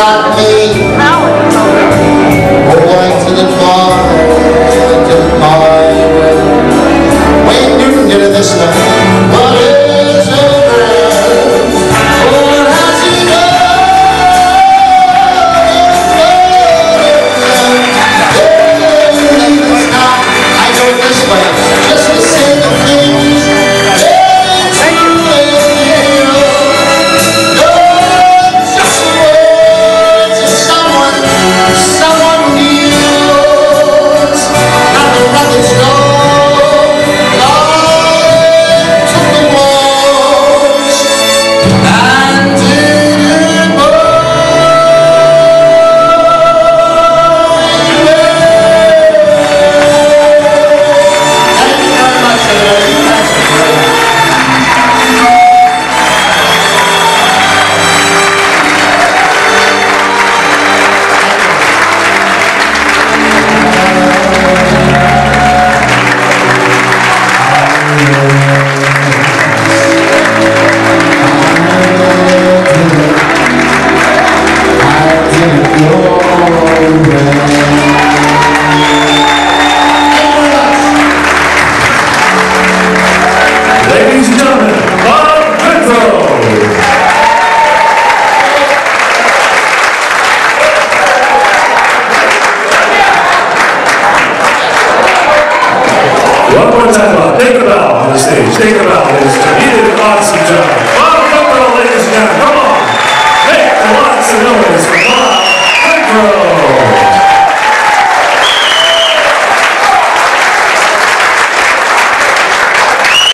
got me going to the far end of my way. When you get this